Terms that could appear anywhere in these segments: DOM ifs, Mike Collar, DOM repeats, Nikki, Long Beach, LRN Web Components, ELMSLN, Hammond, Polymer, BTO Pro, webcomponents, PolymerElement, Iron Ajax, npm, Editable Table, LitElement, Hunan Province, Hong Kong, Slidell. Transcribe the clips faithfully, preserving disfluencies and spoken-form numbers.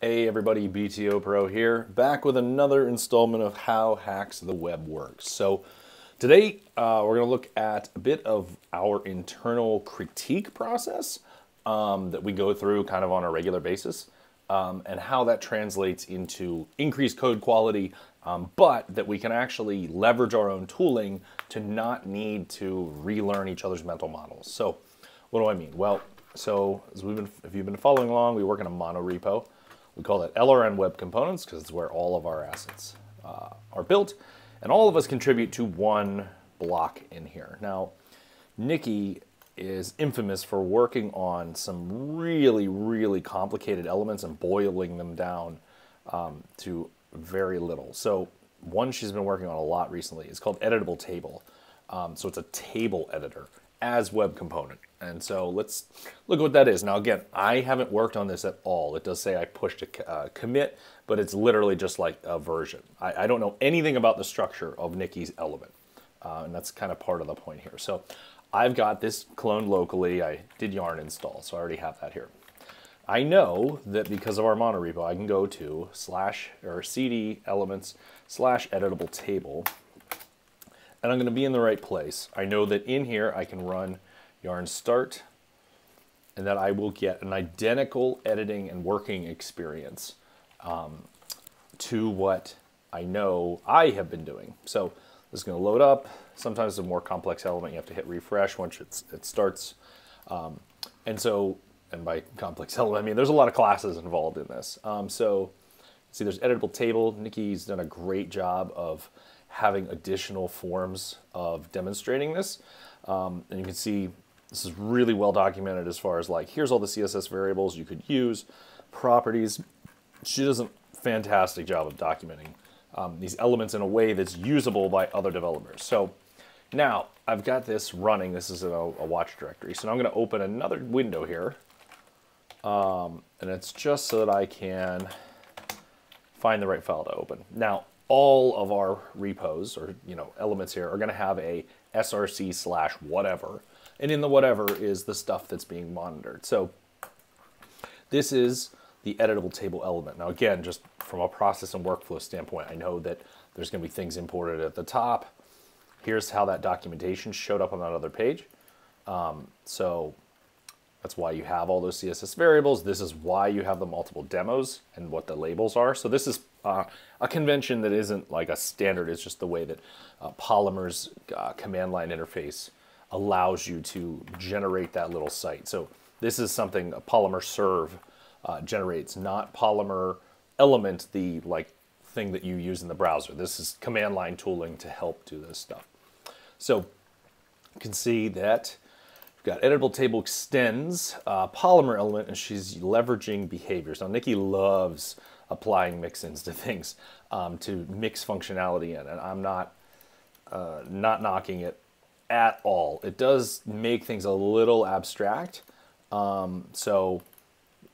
Hey everybody, B T O Pro here, back with another installment of How Hacks the Web Works. So today uh, we're going to look at a bit of our internal critique process um, that we go through kind of on a regular basis um, and how that translates into increased code quality, um, but that we can actually leverage our own tooling to not need to relearn each other's mental models. So what do I mean? Well, so as we've been, if you've been following along, we work in a mono repo. We call it L R N Web Components because it's where all of our assets uh, are built, and all of us contribute to one block in here. Now, Nikki is infamous for working on some really, really complicated elements and boiling them down um, to very little. So one she's been working on a lot recently is called Editable Table. Um, so it's a table editor as web component. And so let's look at what that is. Now again, I haven't worked on this at all. It does say I pushed a uh, commit, but it's literally just like a version. I, I don't know anything about the structure of Nikki's element. Uh, and that's kind of part of the point here. So I've got this cloned locally. I did yarn install, so I already have that here. I know that because of our monorepo, I can go to slash or cd elements slash editable table. And I'm going to be in the right place. I know that in here I can run yarn start, and that I will get an identical editing and working experience um, to what I know I have been doing. So this is going to load up. Sometimes it's a more complex element. You have to hit refresh once it's, it starts. Um, and so, and by complex element, I mean there's a lot of classes involved in this. Um, so see, there's editable table. Nikki's done a great job of having additional forms of demonstrating this. Um, and you can see this is really well documented as far as like, here's all the C S S variables you could use, properties. She does a fantastic job of documenting um, these elements in a way that's usable by other developers. So now I've got this running. This is a, a watch directory. So now I'm going to open another window here. Um, and it's just so that I can find the right file to open. Now, all of our repos or you know elements here are going to have a src slash whatever, and in the whatever is the stuff that's being monitored. So this is the editable table element. Now again, just from a process and workflow standpoint, I know that there's going to be things imported at the top. Here's how that documentation showed up on that other page. Um, so that's why you have all those C S S variables. This is why you have the multiple demos and what the labels are. So this is uh, a convention that isn't like a standard. It's just the way that uh, Polymer's uh, command line interface allows you to generate that little site. So this is something a Polymer serve uh, generates, not Polymer element, the like thing that you use in the browser. This is command line tooling to help do this stuff. So you can see that got editable table extends uh, Polymer element, and she's leveraging behaviors. Now Nikki loves applying mix-ins to things um, to mix functionality in, and I'm not uh, not knocking it at all. It does make things a little abstract, um, so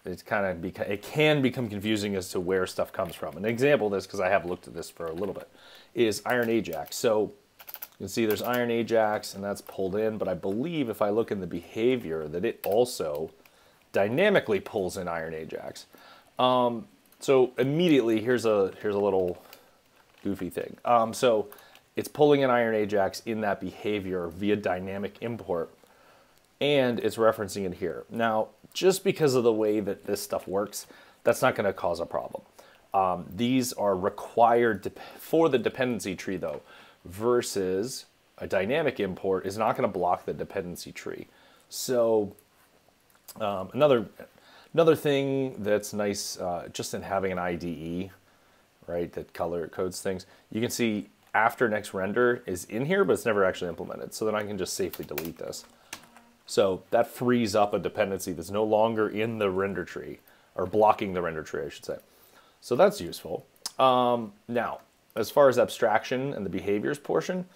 it's kind of it can become confusing as to where stuff comes from. An example of this, because I have looked at this for a little bit, is Iron Ajax. So you can see there's Iron Ajax, and that's pulled in, but I believe if I look in the behavior that it also dynamically pulls in Iron Ajax. Um, so immediately, here's a, here's a little goofy thing. Um, so it's pulling in Iron Ajax in that behavior via dynamic import, and it's referencing it here. Now, just because of the way that this stuff works, that's not going to cause a problem. Um, these are required for the dependency tree, though, versus a dynamic import is not going to block the dependency tree. So um, another another thing that's nice uh, just in having an I D E, right, that color codes things, you can see after next render is in here, but it's never actually implemented. So then I can just safely delete this. So that frees up a dependency that's no longer in the render tree, or blocking the render tree, I should say. So that's useful. Um, now, as far as abstraction and the behaviors portion,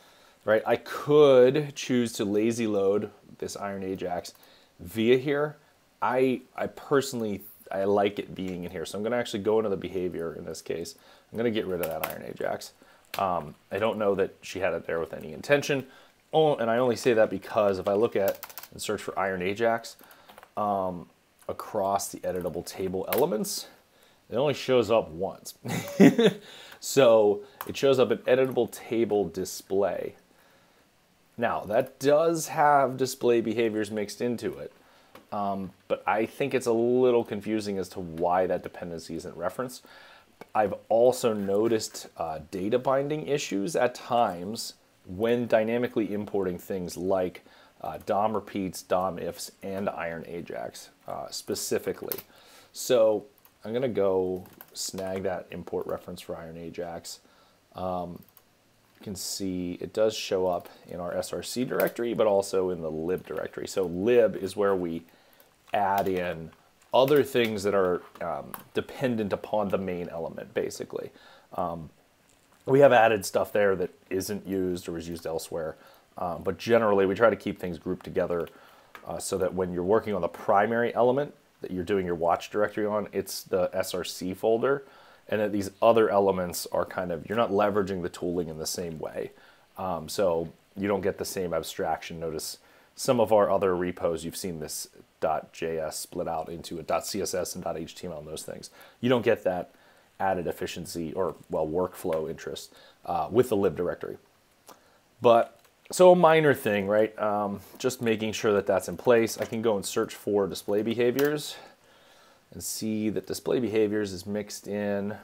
right, I could choose to lazy load this Iron Ajax via here. I, I personally, I like it being in here. So I'm gonna actually go into the behavior in this case. I'm gonna get rid of that Iron Ajax. Um, I don't know that she had it there with any intention. Oh, and I only say that because if I look at and search for Iron Ajax um, across the editable table elements, it only shows up once. So it shows up in editable table display. Now that does have display behaviors mixed into it, um, but I think it's a little confusing as to why that dependency isn't referenced. I've also noticed uh, data binding issues at times when dynamically importing things like uh, D O M repeats, D O M ifs, and Iron Ajax uh, specifically. So I'm gonna go snag that import reference for Iron Ajax. Um, you can see it does show up in our S R C directory, but also in the lib directory. So lib is where we add in other things that are um, dependent upon the main element, basically. Um, we have added stuff there that isn't used or is used elsewhere, um, but generally we try to keep things grouped together uh, so that when you're working on the primary element that you're doing your watch directory on, it's the S R C folder, and that these other elements are kind of, you're not leveraging the tooling in the same way. Um, so you don't get the same abstraction. Notice some of our other repos, you've seen this .js split out into a .css and .html and those things. You don't get that added efficiency or, well, workflow interest uh, with the lib directory. But so a minor thing, right? Um, just making sure that that's in place. I can go and search for display behaviors and see that display behaviors is mixed in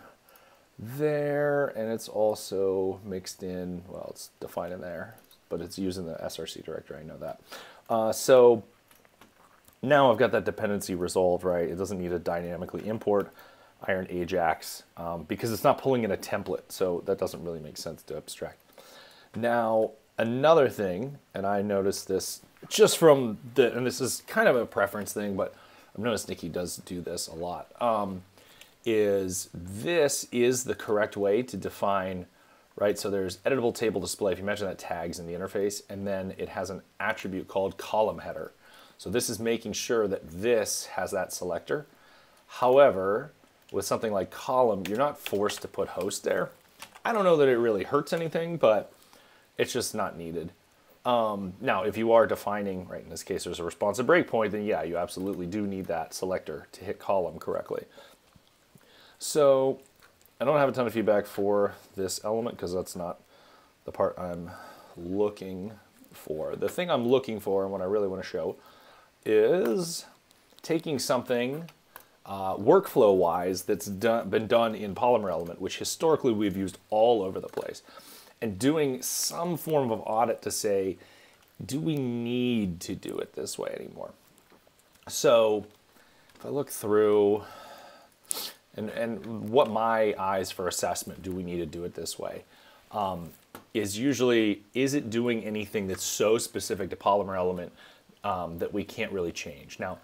there, and it's also mixed in, well, it's defined in there, but it's using the S R C directory, I know that. Uh, so now I've got that dependency resolved, right? It doesn't need to dynamically import Iron Ajax um, because it's not pulling in a template, so that doesn't really make sense to abstract. Now, another thing, and I noticed this just from the, and this is kind of a preference thing, but I've noticed Nikki does do this a lot, um, is this is the correct way to define, right? So there's editable table display, if you mention that tags in the interface, and then it has an attribute called column header. So this is making sure that this has that selector. However, with something like column, you're not forced to put host there. I don't know that it really hurts anything, but it's just not needed. Um, now, if you are defining, right, in this case, there's a responsive breakpoint, then yeah, you absolutely do need that selector to hit column correctly. So I don't have a ton of feedback for this element because that's not the part I'm looking for. The thing I'm looking for and what I really want to show is taking something uh, workflow-wise that's done, been done in PolymerElement, which historically we've used all over the place, and doing some form of audit to say, do we need to do it this way anymore? So if I look through, and, and what my eyes for assessment, do we need to do it this way, um, is usually, is it doing anything that's so specific to PolymerElement um, that we can't really change? Now,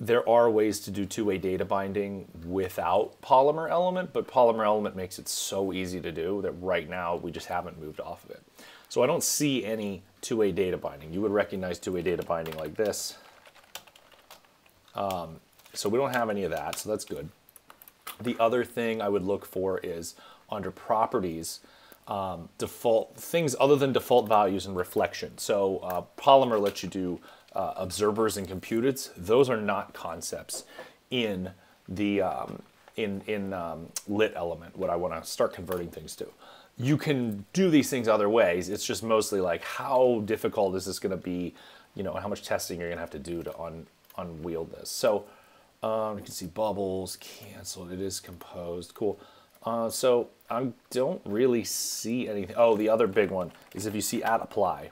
there are ways to do two-way data binding without PolymerElement, but PolymerElement makes it so easy to do that right now we just haven't moved off of it. So I don't see any two-way data binding. You would recognize two-way data binding like this. Um, so we don't have any of that, so that's good. The other thing I would look for is under properties, um, default things other than default values and reflection. So uh, Polymer lets you do Uh, observers and computeds. Those are not concepts in the um, in in um, LitElement. What I want to start converting things to. You can do these things other ways. It's just mostly like how difficult is this going to be, you know, how much testing you're going to have to do to un unwield this. So um, you can see bubbles canceled. It is composed. Cool. Uh, so I don't really see anything. Oh, the other big one is if you see at apply.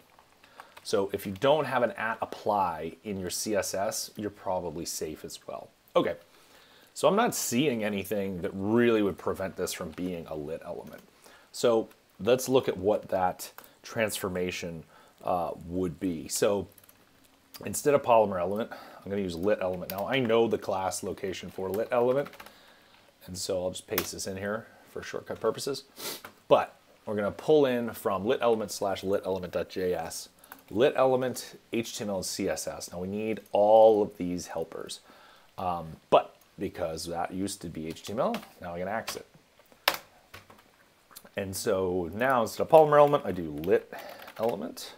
So if you don't have an at apply in your C S S, you're probably safe as well. Okay, so I'm not seeing anything that really would prevent this from being a lit element. So let's look at what that transformation uh, would be. So instead of polymer element, I'm gonna use lit element. Now I know the class location for lit element, and so I'll just paste this in here for shortcut purposes. But we're gonna pull in from LitElement slash LitElement.js LitElement, H T M L, and C S S. Now we need all of these helpers, um, but because that used to be H T M L, now I can axe it. And so now instead of PolymerElement, I do LitElement.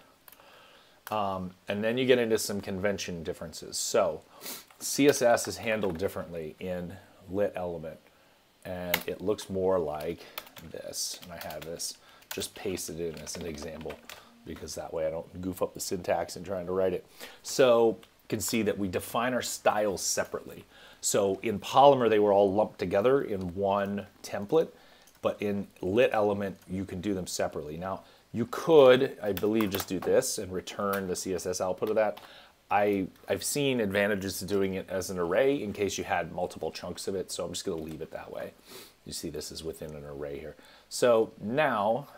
Um, and then you get into some convention differences. So C S S is handled differently in LitElement and it looks more like this. And I have this just pasted in as an example because that way I don't goof up the syntax in trying to write it. So you can see that we define our styles separately. So in Polymer, they were all lumped together in one template, but in LitElement, you can do them separately. Now, you could, I believe, just do this and return the C S S output of that. I, I've seen advantages to doing it as an array in case you had multiple chunks of it, so I'm just gonna leave it that way. You see this is within an array here. So now,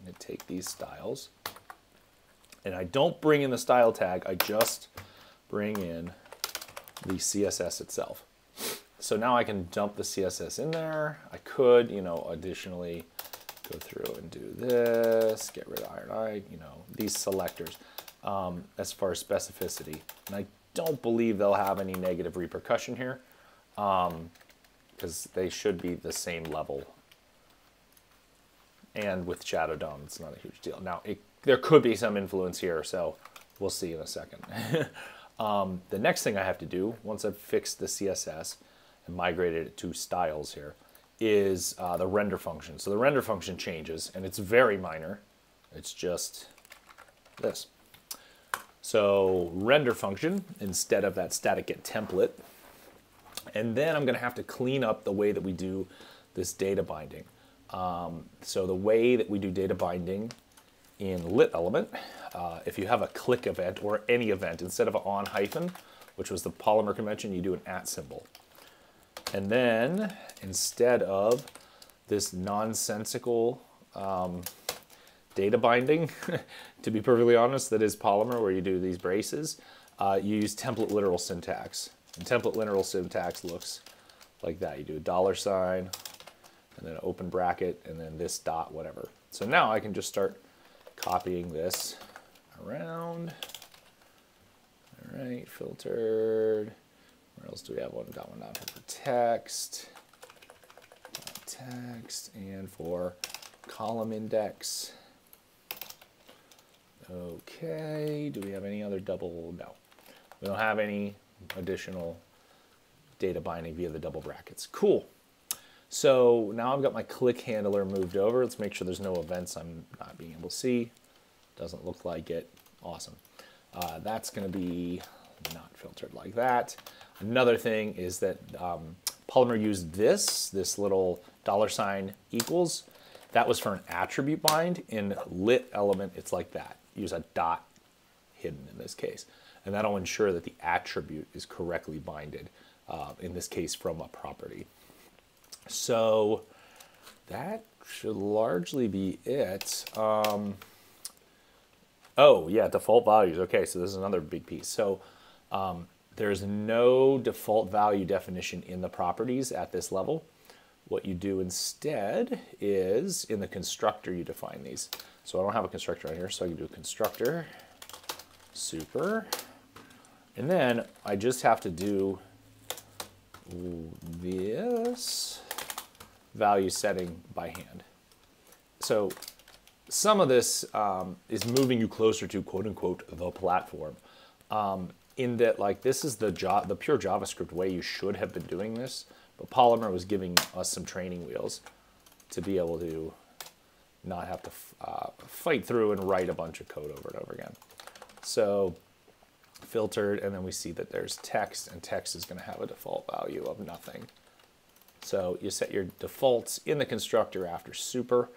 I'm gonna take these styles, and I don't bring in the style tag, I just bring in the C S S itself. So now I can dump the C S S in there. I could, you know, additionally go through and do this, get rid of Iron Ajax, you know, these selectors um, as far as specificity. And I don't believe they'll have any negative repercussion here um, because they should be the same level. And with Shadow D O M, it's not a huge deal. Now, it, there could be some influence here, so we'll see in a second. Um, the next thing I have to do, once I've fixed the C S S and migrated it to styles here, is uh, the render function. So the render function changes, and it's very minor. It's just this. So render function, instead of that static get template. And then I'm gonna have to clean up the way that we do this data binding. Um, so the way that we do data binding in LitElement, uh, if you have a click event or any event, instead of an on hyphen, which was the Polymer convention, you do an at symbol. And then instead of this nonsensical um, data binding, to be perfectly honest, that is Polymer, where you do these braces, uh, you use template literal syntax. And template literal syntax looks like that. You do a dollar sign, and then an open bracket, and then this dot, whatever. So now I can just start copying this around. All right, filtered. Where else do we have one? Got one down here for text, text, and for column index. Okay, do we have any other double? No, we don't have any additional data binding via the double brackets. Cool. So now I've got my click handler moved over. Let's make sure there's no events I'm not being able to see. Doesn't look like it. Awesome. Uh, that's going to be not filtered like that. Another thing is that um, Polymer used this, this little dollar sign equals. That was for an attribute bind. In LitElement, it's like that. Use a dot hidden in this case. And that'll ensure that the attribute is correctly binded, uh, in this case from a property. So that should largely be it. Um, oh yeah, default values. Okay, so this is another big piece. So um, there's no default value definition in the properties at this level. What you do instead is in the constructor, you define these. So I don't have a constructor on here, so I can do a constructor, super. And then I just have to do this value setting by hand. So some of this um, is moving you closer to quote unquote the platform, um, in that like this is the job, the pure JavaScript way you should have been doing this, but Polymer was giving us some training wheels to be able to not have to uh, fight through and write a bunch of code over and over again. So filtered, and then we see that there's text, and text is going to have a default value of nothing. So you set your defaults in the constructor after super.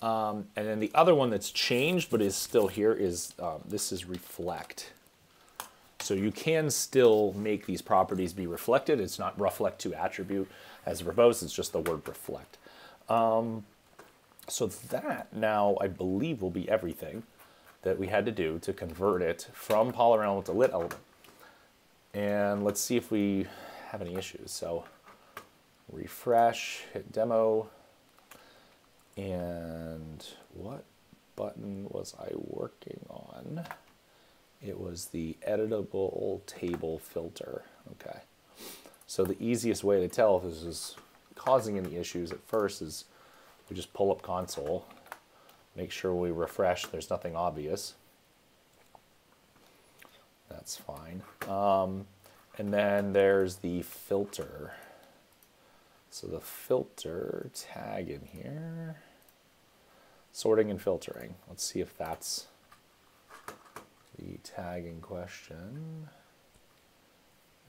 Um, and then the other one that's changed but is still here is um, this is reflect. So you can still make these properties be reflected. It's not reflect to attribute as proposed, it's just the word reflect. Um, so that now I believe will be everything that we had to do to convert it from PolymerElement to LitElement. And let's see if we have any issues. So refresh, hit demo, and what button was I working on? It was the editable table filter, okay. So the easiest way to tell if this is causing any issues at first is we just pull up console, make sure we refresh, there's nothing obvious. That's fine. Um, and then there's the filter. So the filter tag in here, sorting and filtering. Let's see if that's the tag in question.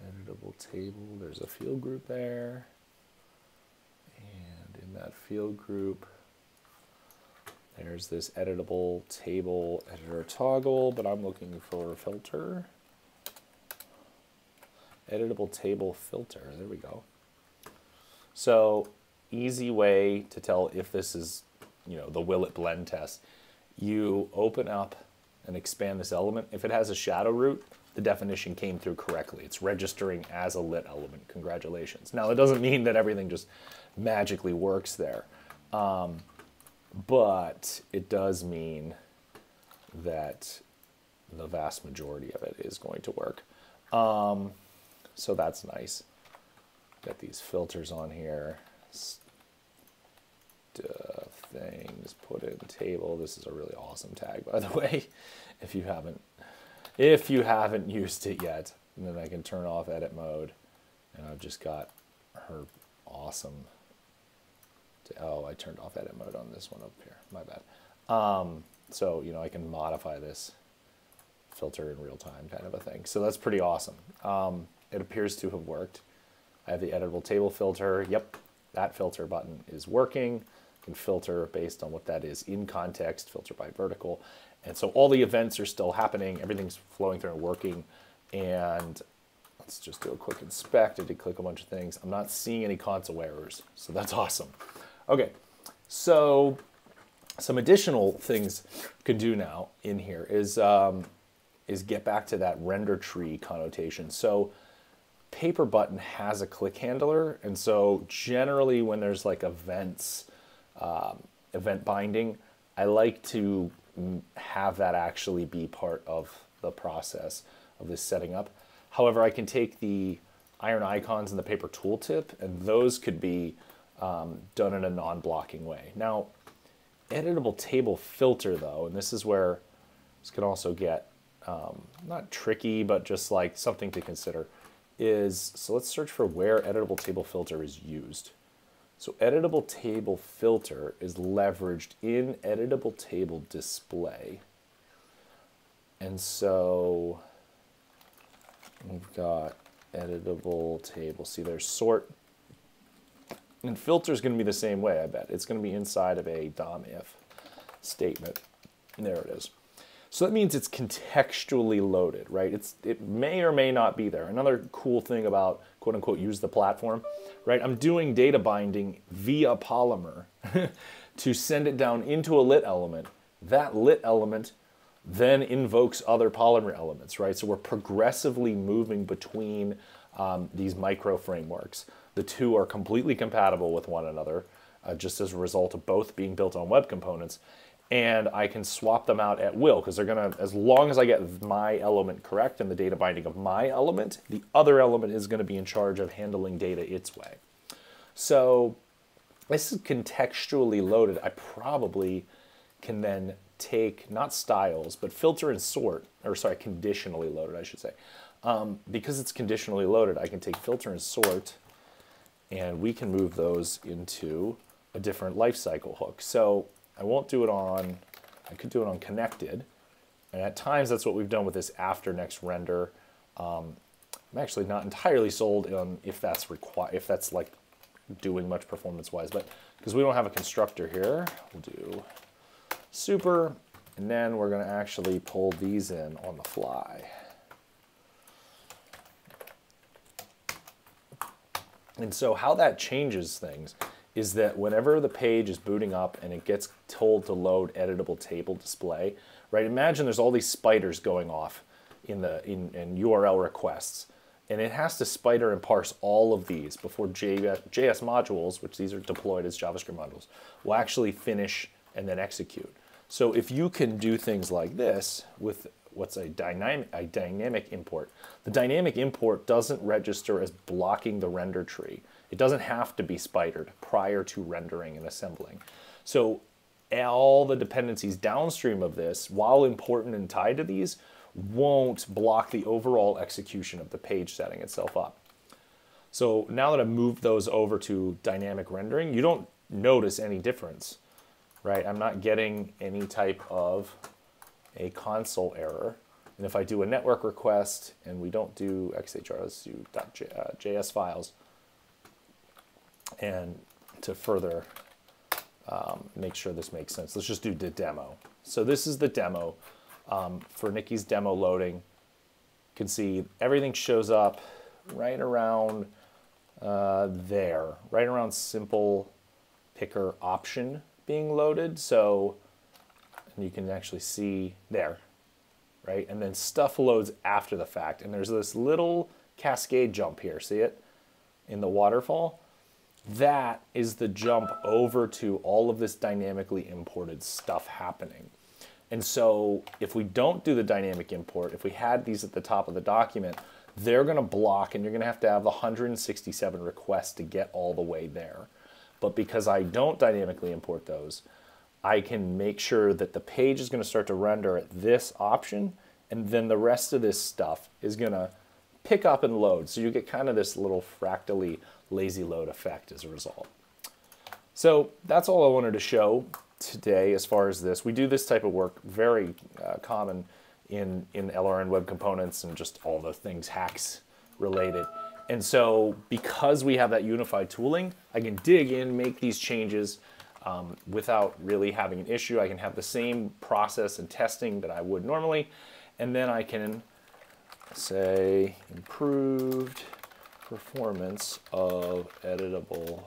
Editable table, there's a field group there. And in that field group, there's this editable table editor toggle, but I'm looking for a filter. Editable table filter, there we go. So easy way to tell if this is, you know, the will it blend test. You open up and expand this element. If it has a shadow root, the definition came through correctly. It's registering as a lit element. Congratulations. Now, that doesn't mean that everything just magically works there. Um, but it does mean that the vast majority of it is going to work. Um, so that's nice. Got these filters on here. Stuff, things, put in table. This is a really awesome tag, by the way, if you haven't if you haven't used it yet. And then I can turn off edit mode, and I've just got her awesome. Oh, I turned off edit mode on this one up here. My bad. Um, so, you know, I can modify this filter in real time kind of a thing. So that's pretty awesome. Um, it appears to have worked. I have the editable table filter. Yep, that filter button is working. I can filter based on what that is in context, filter by vertical. And so all the events are still happening. Everything's flowing through and working. And let's just do a quick inspect. I did click a bunch of things. I'm not seeing any console errors, so that's awesome. Okay, so some additional things you can do now in here is, um, is get back to that render tree connotation. So paper button has a click handler, and so generally when there's like events, um, event binding, I like to have that actually be part of the process of this setting up. However, I can take the iron icons and the paper tooltip, and those could be um, done in a non-blocking way. Now, editable table filter though, and this is where this can also get um, not tricky, but just like something to consider is, so let's search for where editable table filter is used. So editable table filter is leveraged in editable table display. And so we've got editable table. See, there's sort. And filter is going to be the same way, I bet. It's going to be inside of a D O M if statement. And there it is. So that means it's contextually loaded, right? It's, it may or may not be there. Another cool thing about quote unquote use the platform, right? I'm doing data binding via Polymer to send it down into a lit element. That lit element then invokes other Polymer elements, right? So we're progressively moving between um, these micro frameworks. The two are completely compatible with one another, uh, just as a result of both being built on web components. And I can swap them out at will, because they're gonna, as long as I get my element correct and the data binding of my element, the other element is gonna be in charge of handling data its way. So this is contextually loaded. I probably can then take, not styles, but filter and sort, or sorry, conditionally loaded, I should say. Um, because it's conditionally loaded, I can take filter and sort, and we can move those into a different lifecycle hook. So I won't do it on, I could do it on connected. And at times that's what we've done with this after next render. Um, I'm actually not entirely sold on if that's required, if that's like doing much performance wise, but because we don't have a constructor here, we'll do super, and then we're gonna actually pull these in on the fly. And so how that changes things is that whenever the page is booting up and it gets told to load editable table display, right? Imagine there's all these spiders going off in the in, in U R L requests, and it has to spider and parse all of these before J S modules, which these are deployed as JavaScript modules, will actually finish and then execute. So if you can do things like this with what's a dynamic, a dynamic import, the dynamic import doesn't register as blocking the render tree. It doesn't have to be spidered prior to rendering and assembling. So all the dependencies downstream of this, while important and tied to these, won't block the overall execution of the page setting itself up. So now that I've moved those over to dynamic rendering, you don't notice any difference, right? I'm not getting any type of a console error. And if I do a network request and we don't do X H R, let's do .js files. And to further um, make sure this makes sense, let's just do the demo. So this is the demo um, for Nikki's demo loading. You can see everything shows up right around uh, there, right around simple picker option being loaded. So, and you can actually see there, right? And then stuff loads after the fact. And there's this little cascade jump here, see it? In the waterfall. That is the jump over to all of this dynamically imported stuff happening. And so if we don't do the dynamic import, if we had these at the top of the document, they're gonna block and you're gonna have to have one hundred sixty-seven requests to get all the way there. But because I don't dynamically import those, I can make sure that the page is gonna start to render at this option, and then the rest of this stuff is gonna pick up and load. So you get kind of this little fractally lazy load effect as a result. So that's all I wanted to show today as far as this. We do this type of work very uh, common in, in L R N Web Components and just all the things hacks related. And so because we have that unified tooling, I can dig in, make these changes um, without really having an issue. I can have the same process and testing that I would normally, and then I can say improved performance of editable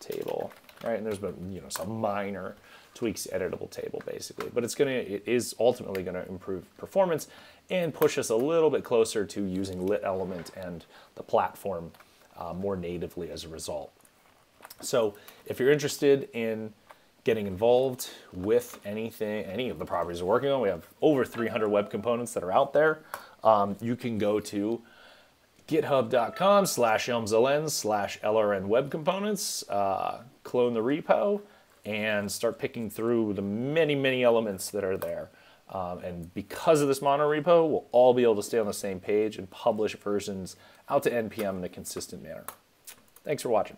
table, right? And there's been, you know, some minor tweaks to editable table basically, but it's gonna, it is ultimately gonna improve performance and push us a little bit closer to using LitElement and the platform uh, more natively as a result. So if you're interested in getting involved with anything, any of the properties we're working on, we have over three hundred web components that are out there. Um, you can go to github.com slash ELMSLN slash LRN web components, uh, clone the repo, and start picking through the many, many elements that are there. Um, and because of this mono repo, we'll all be able to stay on the same page and publish versions out to N P M in a consistent manner. Thanks for watching.